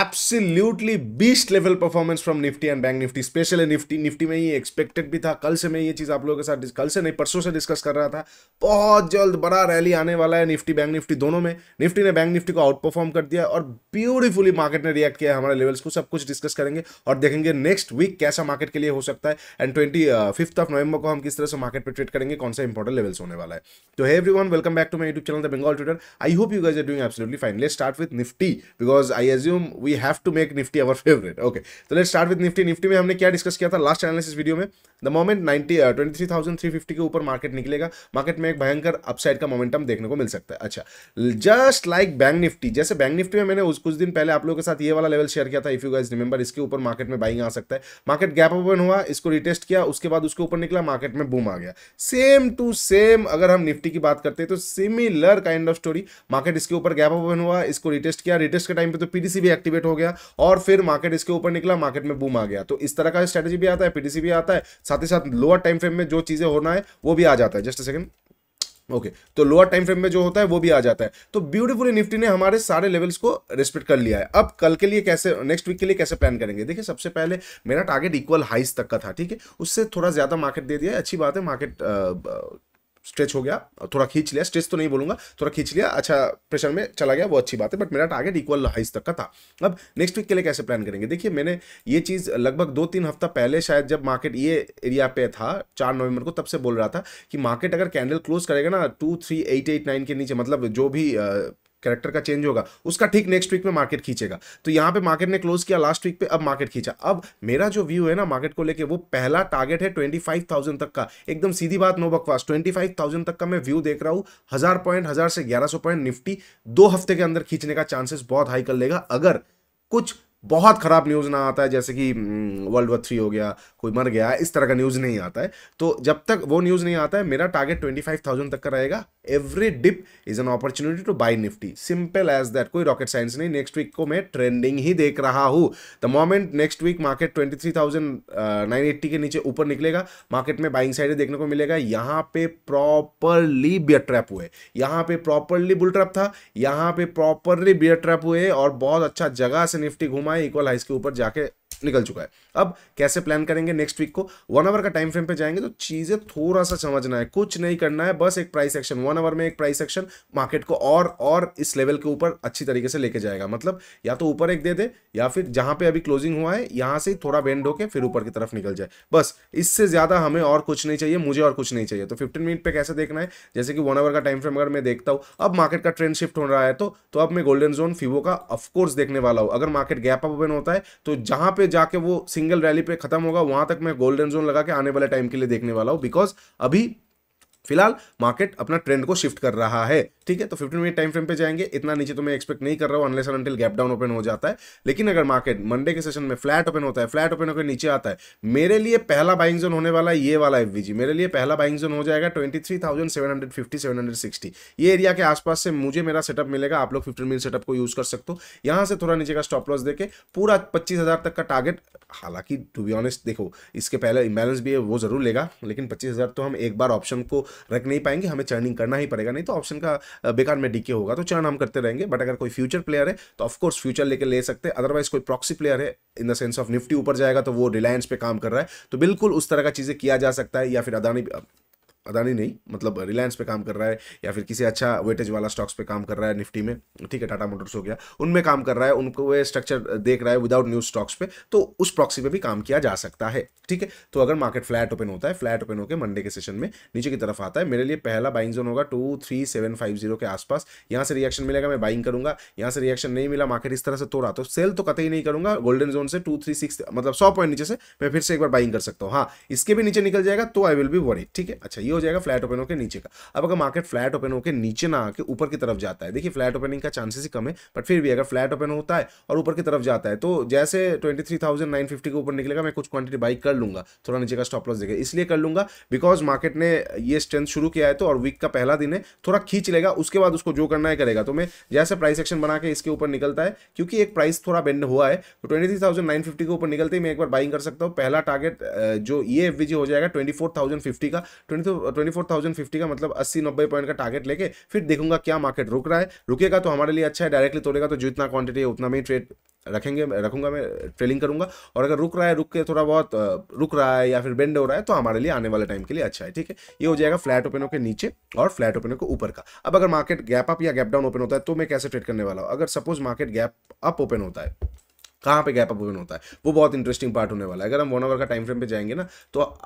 Absolutely beast level performance from Nifty and bank Nifty, specially Nifty. Nifty में ये expected भी था, कल से मैं ये चीज़ आप लोगों के साथ कल से नहीं परसों से डिस्कस कर रहा था, बहुत जल्द बड़ा रैली आने वाला है निफ्टी बैंक निफ्टी दोनों में। निफ्टी ने बैंक निफ्टी को आउट परफॉर्म कर दिया और ब्यूटीफुली मार्केट ने रिएक्ट किया हमारे लेवल्स को। सब कुछ डिस्कस करेंगे और देखेंगे नेक्स्ट वीक कैसा मार्केट के लिए हो सकता है एंड 25 नवंबर को हम किस तरह से मार्केट पर ट्रेड करेंगे, कौन सा इंपॉर्टेंट लेवल्स होने वाला है। तो hey everyone, welcome back to my YouTube channel the Bengal trader. I hope you guys are doing absolutely fine. Let's start with Nifty because I assume we have to make Nifty our favourite. Okay, तो let's start with Nifty. Nifty में हमने क्या discuss किया था last analysis video में? The moment 23,350 के ऊपर market निकलेगा, मार्केट में एक भयंकर अपसाइड का मोमेंटम देखने को मिल सकता है। अच्छा, जस्ट लाइक बैंक निफ्टी, जैसे बैंक निफ्टी में मैंने उस कुछ दिन पहले आप लोगों के साथ ये वाला लेवल शेयर किया था, इफ यू गाइस रिमेंबर, इसके ऊपर मार्केट में बाइंग आ सकता है। मार्केट गैप ओपन हुआ, इसको रिटेस्ट किया, उसके बाद उसके ऊपर निकला, मार्केट में बूम आ गया। सेम टू सेम अगर हम निफ्टी की बात करते हैं तो similar kind of story. Market इसके ऊपर गैप ओपन हुआ, इसको रिटेस्ट किया, रिटेस्ट के टाइम पे तो पीडीसी भी एक्टिवेट हो गया और फिर मार्केट इसके ऊपर निकला, मार्केट में बूम आ गया। तो इस तरह का स्ट्रेटजी भी आता है, पीडीसी भी आता है, साथ ही साथ लोअर टाइम फ्रेम में जो चीजें होना है वो भी आ जाता है। Just a second. ओके, तो लोअर टाइम फ्रेम में जो होता है वो भी आ जाता है। तो ब्यूटीफुली निफ्टी ने हमारे सारे लेवल्स को रिस्पेक्ट कर लिया है। अब कल के लिए कैसे, नेक्स्ट वीक के लिए कैसे प्लान करेंगे? देखिए, सबसे पहले मेरा टारगेट इक्वल हाइस तक का था, ठीक है, उससे थोड़ा ज्यादा मार्केट दे दिया है, अच्छी बात है। मार्केट स्ट्रेच हो गया, थोड़ा खींच लिया, स्ट्रेच तो नहीं बोलूंगा, थोड़ा खींच लिया, अच्छा प्रेशर में चला गया, वो अच्छी बात है। बट मेरा टारगेट इक्वल हाइस तक का था। अब नेक्स्ट वीक के लिए कैसे प्लान करेंगे? देखिए, मैंने ये चीज़ लगभग 2-3 हफ्ता पहले शायद जब मार्केट ये एरिया पे था 4 नवंबर को, तब से बोल रहा था कि मार्केट अगर कैंडल क्लोज करेगा ना 23889 के नीचे, मतलब जो भी कैरेक्टर का चेंज होगा उसका ठीक नेक्स्ट वीक में मार्केट खींचेगा। तो यहाँ पे मार्केट ने क्लोज किया लास्ट वीक पे, अब मार्केट खींचा। अब मेरा जो व्यू है ना मार्केट को लेके, वो पहला टारगेट है 25,000 तक का। एकदम सीधी बात, नो बकवास, 25,000 तक का मैं व्यू देख रहा हूँ। 1000 पॉइंट, 1000 से 1100 पॉइंट निफ्टी 2 हफ्ते के अंदर खींचने का चांसेस बहुत हाई कर लेगा, अगर कुछ बहुत खराब न्यूज़ ना आता है, जैसे कि World War III हो गया, कोई मर गया, इस तरह का न्यूज़ नहीं आता है। तो जब तक वो न्यूज़ नहीं आता है, मेरा टारगेट 25,000 तक का रहेगा। Every dip is an opportunity to buy Nifty, simple as that, कोई रॉकेट साइंस नहीं। नेक्स्ट वीक को मैं ट्रेंडिंग ही देख रहा हूँ। The moment next week market 23,980 के नीचे ऊपर निकलेगा, मार्केट में बाइंग साइड देखने को मिलेगा। यहाँ पे प्रॉपरली बियर ट्रैप हुए, यहाँ पे प्रॉपरली बुल ट्रैप था, यहाँ पे प्रॉपरली बियर ट्रैप हुए और बहुत अच्छा जगह से निफ्टी घूमा, इक्वल हाइस के ऊपर जाके निकल चुका है। अब कैसे प्लान करेंगे नेक्स्ट वीक को? 1 आवर का टाइम फ्रेम पे जाएंगे तो चीजें थोड़ा सा समझना है, कुछ नहीं करना है, बस एक प्राइस एक्शन। 1 आवर में एक प्राइस एक्शन मार्केट को और इस लेवल के ऊपर अच्छी तरीके से लेके जाएगा। मतलब या तो ऊपर एक दे दे या फिर जहां पे अभी क्लोजिंग हुआ है यहां से थोड़ा बेंड होकर फिर ऊपर की तरफ निकल जाए, बस। इससे ज्यादा हमें और कुछ नहीं चाहिए, मुझे और कुछ नहीं चाहिए। तो 15 मिनट पर कैसे देखना है, जैसे कि 1 आवर का टाइम फ्रेम अगर मैं देखता हूँ, अब मार्केट का ट्रेंड शिफ्ट हो रहा है, तो अब मैं गोल्डन जोन फिबो का ऑफकोर्स देखने वाला हूँ। अगर मार्केट गैप अप ओपन होता है तो जहां पे जाके वो सिंगल रैली पे खत्म होगा, वहां तक मैं गोल्डन जोन लगा के आने वाले टाइम के लिए देखने वाला हूं, बिकॉज अभी फिलहाल मार्केट अपना ट्रेंड को शिफ्ट कर रहा है, ठीक है। तो 15 मिनट टाइम फ्रेम पे जाएंगे, इतना नीचे तो मैं एक्सपेक्ट नहीं कर रहा हूँ unless until gap down open हो जाता है। लेकिन अगर मार्केट मंडे के सेशन में फ्लैट ओपन होता है, फ्लैट ओपन होकर नीचे आता है, मेरे लिए पहला बाइंग जोन होने वाला है ये वाला एफवीजी। मेरे लिए पहला बाइंग जोन हो जाएगा 23,750-760 ये एरिया के आसपास से मुझे मेरा सेटअप मिलेगा। आप लोग 15 मिनट सेटअप को यूज कर सकते हो, यहाँ से थोड़ा नीचे का स्टॉप लॉस देके पूरा 25,000 तक का टारगेट। हालांकि टू बी ऑनेस्ट देखो, इसके पहले इम्बैलेंस भी है, वो जरूर लेगा, लेकिन 25,000 तो हम एक बार ऑप्शन को रख नहीं पाएंगे, हमें चर्निंग करना ही पड़ेगा, नहीं तो ऑप्शन का बेकार में डीके होगा। तो चर्न हम करते रहेंगे, बट अगर कोई फ्यूचर प्लेयर है तो ऑफकोर्स फ्यूचर लेके ले सकते हैं। अदरवाइज कोई प्रॉक्सी प्लेयर है, in the sense of Nifty ऊपर जाएगा तो वो रिलायंस पे काम कर रहा है, तो बिल्कुल उस तरह का चीज़ें किया जा सकता है, या फिर अदानी नहीं, मतलब रिलायंस पे काम कर रहा है, या फिर किसी अच्छा वेटेज वाला स्टॉक्स पे काम कर रहा है निफ्टी में, ठीक है, टाटा मोटर्स हो गया, उनमें काम कर रहा है, उनको वो स्ट्रक्चर देख रहा है विदाउट न्यूज स्टॉक्स पे, तो उस प्रॉक्सी पे भी काम किया जा सकता है, ठीक है। तो अगर मार्केट फ्लैट ओपन होता है, फ्लैट ओपन होकर मंडे के सेशन में नीचे की तरफ आता है, मेरे लिए पहला बाइंग जोन होगा 23,750 के आसपास। यहाँ से रिएक्शन मिलेगा, मैं बाइंग करूँगा। यहाँ से रिएक्शन नहीं मिला, मार्केट इस तरह से तोड़ा, तो सेल तो कतई नहीं करूँगा। गोल्डन जोन से 236, मतलब 100 पॉइंट नीचे से मैं फिर से एक बार बाइंग कर सकता हूँ। हाँ, इसके भी नीचे निकल जाएगा तो आई विल बी वरीड, ठीक है। अच्छा, हो जाएगा फ्लैट ओपन होकर नीचे का। अब अगर मार्केट फ्लैट ओपन होकर नीचे ना आके ऊपर की तरफ जाता है, देखिए फ्लैट ओपनिंग का चांसेस ही कम है, बट फिर भी अगर फ्लैट ओपन होता है और ऊपर की तरफ जाता है, तो जैसे 23,950 के ऊपर निकलेगा, मैं कुछ क्वांटिटी बाई कर लूंगा, थोड़ा नीचे का स्टॉप लॉस देगा। इसलिए कर लूंगा बिकॉज मार्केट ने ये स्ट्रेंथ शुरू किया है तो, और वीक का पहला दिन है, थोड़ा खींच लेगा, उसके बाद उसको जो करना है करेगा। तो मैं जैसे प्राइस एक्शन बना के इसके ऊपर निकलता है, क्योंकि एक प्राइस थोड़ा बेंड हुआ है, तो 23,950 के ऊपर निकलते ही मैं एक बार बाइंग कर सकता हूँ। पहला टारगेट जो ये एफवीजी हो जाएगा 24,050 का, 24,050 का मतलब 80-90 पॉइंट का टारगेट लेके फिर देखूंगा क्या मार्केट रुक रहा है। रुकेगा तो हमारे लिए अच्छा है, डायरेक्टली तोड़ेगा तो जितना क्वांटिटी है उतना में ही ट्रेड रखूंगा मैं, ट्रेलिंग करूंगा। और अगर रुक रहा है, रुक के थोड़ा बहुत रुक रहा है या फिर बेंड हो रहा है तो हमारे लिए आने वाले टाइम के लिए अच्छा है। ठीक है, ये हो जाएगा फ्लैट ओपनों के नीचे और फ्लैट ओपनों के ऊपर का। अब अगर मार्केट गैप अप या गैप डाउन ओपन होता है तो मैं कैसे ट्रेड करने वाला हूँ। अगर suppose market gap up open होता है, कहाँ पे गैप अप ओपन होता है, वो बहुत इंटरेस्टिंग पार्ट होने वाला है। अगर हम 1 आवर का टाइम फ्रेम पे जाएंगे ना तो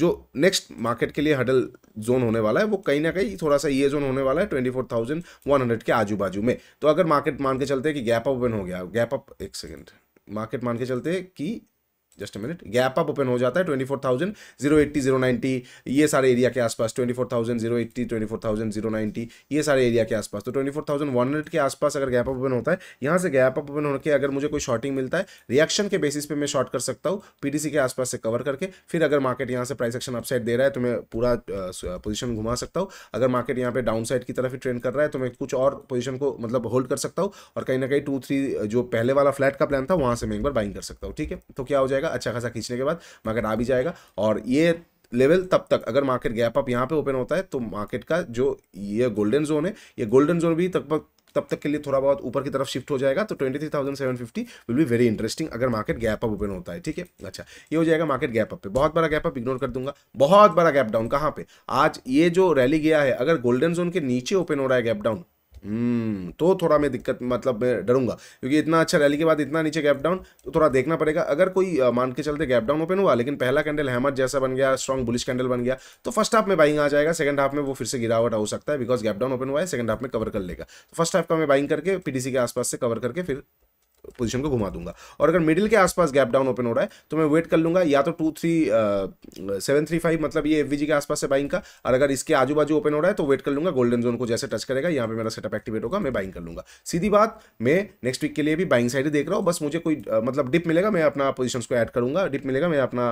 जो नेक्स्ट मार्केट के लिए हडल जोन होने वाला है वो कहीं ना कहीं थोड़ा सा ये जोन होने वाला है 24,100 के आजू बाजू में। तो अगर मार्केट मान के चलते हैं कि गैप अप ओपन हो गया, गैप अप, एक सेकेंड, मार्केट मान के चलते हैं कि just a minute, gap up open हो जाता है 24,080, 090 ये सारे एरिया के आसपास, 24,080, 24,090 ये सारे एरिया के आसपास। तो 24,100 के आसपास अगर गैप अप ओपन होता है, यहाँ से गैप अप ओपन होकर अगर मुझे कोई शॉर्टिंग मिलता है, रिएक्शन के बेसिस पे मैं शॉर्ट कर सकता हूँ पीटीसी के आसपास से कवर करके। फिर अगर मार्केट यहाँ से प्राइस एक्शन अपसाइड दे रहा है तो मैं पूरा पोजिशन घुमा सकता हूँ। अगर मार्केट यहाँ पे डाउन साइड की तरफ ही ट्रेंड कर रहा है तो मैं कुछ और पोजिशन को मतलब होल्ड कर सकता हूँ और कहीं ना कहीं 2-3 जो पहले वाला फ्लैट का प्लान था वहाँ से मैं एक बार बाइंग कर सकता हूँ। ठीक है, तो क्या हो जाएगा, अच्छा खासा खींचने के बाद मार्केट आ भी जाएगा। और ये लेवल तब तक, अगर मार्केट गैप अप यहाँ पे ओपन होता है तो मार्केट का जो ये गोल्डन जोन है, ये गोल्डन जोन भी तब तक के लिए थोड़ा बहुत ऊपर की तरफ शिफ्ट हो जाएगा। तो 23,750 विल बी वेरी इंटरेस्टिंग अगर मार्केट गैप अप ओपन होता है। ठीक है, अच्छा ये हो जाएगा मार्केट गैप अप पे। बहुत बड़ा गैप अप इग्नोर कर दूंगा। बहुत बड़ा गैप डाउन कहाँ पे, आज ये जो रैली गया है, अगर गोल्डन जोन के नीचे ओपन हो रहा है गैप डाउन तो थोड़ा मैं दिक्कत, मतलब मैं डरूंगा, क्योंकि इतना अच्छा रैली के बाद इतना नीचे गैप डाउन तो थोड़ा देखना पड़ेगा। अगर कोई मान के चलते गैप डाउन ओपन हुआ लेकिन पहला कैंडल हैमर जैसा बन गया, स्ट्रॉन्ग बुलिश कैंडल बन गया, तो फर्स्ट हाफ में बाइंग आ जाएगा, सेकंड हाफ में वो फिर से गिरावट हो सकता है, बिकॉज गैप डाउन ओपन हुआ है, सेकंड हाफ में कवर कर लेगा। तो फर्स्ट हाफ का मैं बाइंग करके पीटीसी के आसपास से कवर करके फिर पोजीशन को घुमा दूंगा। और अगर मिडिल के आसपास गैप डाउन ओपन हो रहा है तो मैं वेट कर लूंगा, या तो 23,735 मतलब ये एफवीजी के आसपास से बाइंग का, और अगर इसके आजू बाजू ओपन हो रहा है तो वेट कर लूंगा, गोल्डन जोन को जैसे टच करेगा यहाँ पे मेरा सेटअप एक्टिवेट होगा, मैं बाइंग कर लूंगा। सीधी बात, मैं नेक्स्ट वीक के लिए भी बाइंग साइड ही देख रहा हूँ, बस मुझे कोई मतलब डिप मिलेगा मैं अपना पोजिशन को ऐड करूंगा, डिप मिलेगा मैं अपना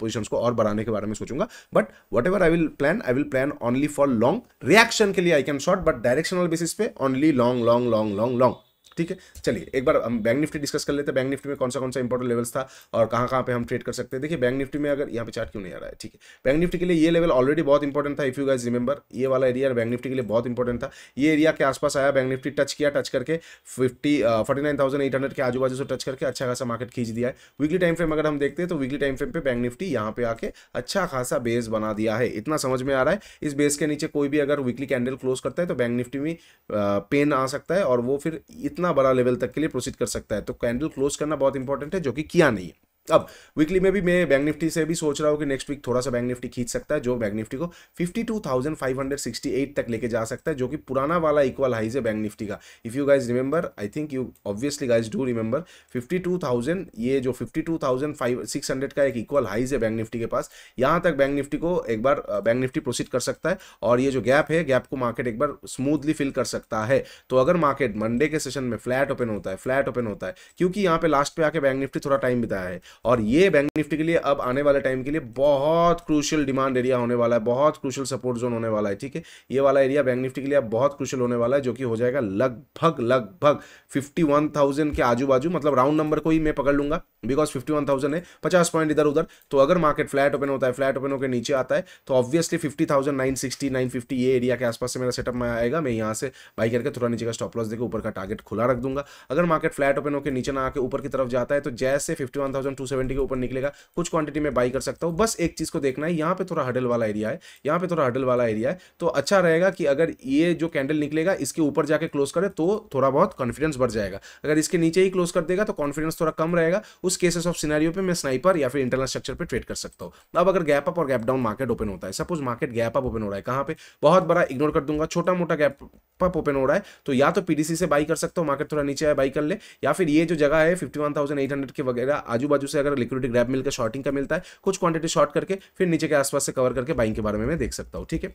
पोजिशन को और बढ़ाने के बारे में सोचूंगा। But whatever I will plan only for long. Reaction के लिए I can short, but directional basis पे only long long long long long. ठीक है, चलिए एक बार हम बैंक निफ्टी डिस्कस कर लेते हैं। बैंक निफ्टी में कौन सा इंपॉर्टेंट लेवल्स था और कहां पे हम ट्रेड कर सकते हैं। देखिए बैंक निफ्टी में, अगर यहाँ पे चार्ट क्यों नहीं आ रहा है, ठीक है, बैंक निफ्टी के लिए ये लेवल ऑलरेडी बहुत इंपॉर्टेंट था। इफ यू गाइस रिमेंबर, ये वाला एरिया बैंक निफ्टी के लिए बहुत इंपॉर्टेंट था। ये एरिया के आसपास आया, बैंक निफ्टी टच किया, टच करके 49,800 के आजू बाजू से टच करके अच्छा खासा मार्केट खींच दिया है। वीकली टाइम फ्रेम अगर हम देखते हैं तो वीकली टाइम फ्रेम पे बैंक निफ्टी यहाँ पे आके अच्छा खासा बेस बना दिया है, इतना समझ में आ रहा है। इस बेस के नीचे कोई भी अगर वीकली कैंडल क्लोज करता है तो बैंक निफ्टी में पेन आ सकता है और वो फिर इतना बड़ा लेवल तक के लिए प्रोसीड कर सकता है। तो कैंडल क्लोज करना बहुत इंपॉर्टेंट है, जो कि किया नहीं है। अब वीकली में भी मैं बैंक निफ्टी से भी सोच रहा हूँ कि नेक्स्ट वीक थोड़ा सा बैंक निफ्टी खींच सकता है, जो बैंक निफ्टी को 52,568 तक लेके जा सकता है, जो कि पुराना वाला इक्वल हाई है बैंक निफ्टी का। If you guys remember, I think you obviously guys do remember 52,000, ये जो 52,600 का एक इक्वल हाई है बैंक निफ्टी के पास, यहाँ तक बैंक निफ्टी को एक बार बैंक निफ्टी प्रोसीड कर सकता है। और ये जो गैप है, गैप को मार्केट एक बार स्मूथली फिल कर सकता है। तो अगर मार्केट मंडे के सेशन में फ्लैट ओपन होता है, फ्लैट ओपन होता है, क्योंकि यहाँ पे लास्ट पे आके बैंक निफ्टी थोड़ा टाइम बिताया है, और ये बैंक निफ्टी के लिए अब आने वाले टाइम के लिए बहुत क्रूशियल डिमांड एरिया होने वाला है, बहुत क्रूशियल सपोर्ट जोन होने वाला है। ठीक है, ये वाला एरिया बैंक निफ्टी के लिए अब बहुत क्रूशियल होने वाला है, जो कि हो जाएगा लगभग 51,000 के आजू बाजू, मतलब राउंड नंबर को ही मैं पकड़ लूंगा, बिकॉज 51,000 है, 50 पॉइंट इधर उधर। तो अगर मार्केट फ्लैट ओपन होता है, फ्लैट ओपन होकर नीचे आता है तो ऑब्वियसली 50,960, 950 ये एरिया के आसपास से मेरा सेटअप में आएगा। मैं यहाँ से बाई करके थोड़ा नीचे का स्टॉप लॉस देकर ऊपर का टारगेट खुला रख दूंगा। अगर मार्केट फ्लैट ओपन होकर नीचे ना आके ऊपर की तरफ जाता है तो जैसे 51,270 के ऊपर निकलेगा, कुछ क्वांटिटी में बाई कर सकता हूँ। बस एक चीज को देखना है, यहाँ पे थोड़ा हडल वाला एरिया है, यहाँ पे थोड़ा हडल वाला एरिया है, तो अच्छा रहेगा कि अगर ये जो कैंडल निकलेगा इसके ऊपर जाके क्लोज करे तो थोड़ा बहुत कॉन्फिडेंस बढ़ जाएगा। अगर इसके नीचे ही क्लोज कर देगा तो कॉन्फिडेंस थोड़ा कम रहेगा। उस केसेस ऑफ सिनेरियो पे मैं स्नाइपर या फिर इंटरनल स्ट्रक्चर पे ट्रेड कर सकता हूं। अब अगर गैप अप और गैप डाउन मार्केट ओपन होता है, suppose market gap up open हो रहा है, कहां पे, बहुत बड़ा इग्नोर कर दूंगा, छोटा मोटा गैप अप ओपन हो रहा है तो या तो पीडीसी से बाई कर सकता हूं, मार्केट थोड़ा नीचे आए बाई कर ले, या फिर ये जो जगह है 51,800 के वगैरह आजू बाजू से अगर लिक्विडिटी ग्रैब मिलकर शॉर्टिंग का मिलता है, कुछ क्वांटिटी शॉर्ट करके फिर नीचे के आसपास से कवर करके बाइंग के बारे में मैं देख सकता हूं। ठीक है,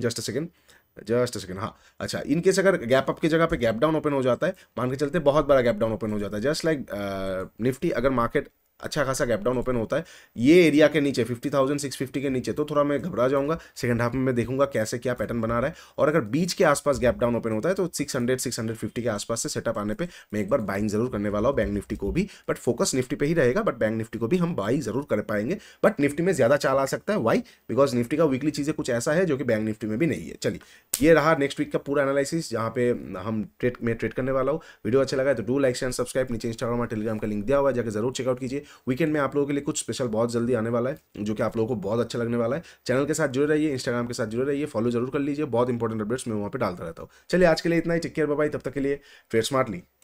जस्ट अ सेकंड, हाँ अच्छा, इनकेस अगर गैप अप की जगह पे गैप डाउन ओपन हो जाता है, मान के चलते बहुत बड़ा गैप डाउन ओपन हो जाता है, जस्ट लाइक निफ्टी, अगर मार्केट अच्छा खासा गैप डाउन ओपन होता है ये एरिया के नीचे 50,650 के नीचे, तो थोड़ा मैं घबरा जाऊंगा। सेकंड हाफ में मैं देखूंगा कैसे क्या पैटर्न बना रहा है, और अगर बीच के आसपास गैप डाउन ओपन होता है तो 600-650 के आसपास से सेटअप आने पे मैं एक बार बाइंग जरूर करने वाला हूँ बैंक निफ्टी को भी। बट फोकस निफ्टी पे ही रहेगा, बट बैंक निफ्टी को भी हम बाइंग जरूर कर पाएंगे। बट निफ्टी में ज्यादा चाल आ सकता है, वाई बिकॉज निफ्टी का वीकली चीजें कुछ ऐसा है जो कि बैंक निफ्टी में भी नहीं है। चलिए, ये रहा नेक्स्ट वीक का पूरा एनालिसिस जहाँ पे हम ट्रेड करने वाला हूँ। वीडियो अच्छा लगा तो डू लाइक एंड सब्सक्राइब। नीचे इंस्टाग्राम और टेलीग्राम का लिंक दिया हुआ है, जाकर जरूर चेकआउट कीजिए। वीकेंड में आप लोगों के लिए कुछ स्पेशल बहुत जल्दी आने वाला है जो कि आप लोगों को बहुत अच्छा लगने वाला है। चैनल के साथ जुड़े रहिए, इंस्टाग्राम के साथ जुड़े रहिए, फॉलो जरूर कर लीजिए। बहुत इंपॉर्टेंट अपडेट्स मैं वहाँ पे डालता रहता हूँ। चलिए आज के लिए इतना ही, टेक केयर, बाय बाय। तब तक के लिए ट्रेड स्मार्टली।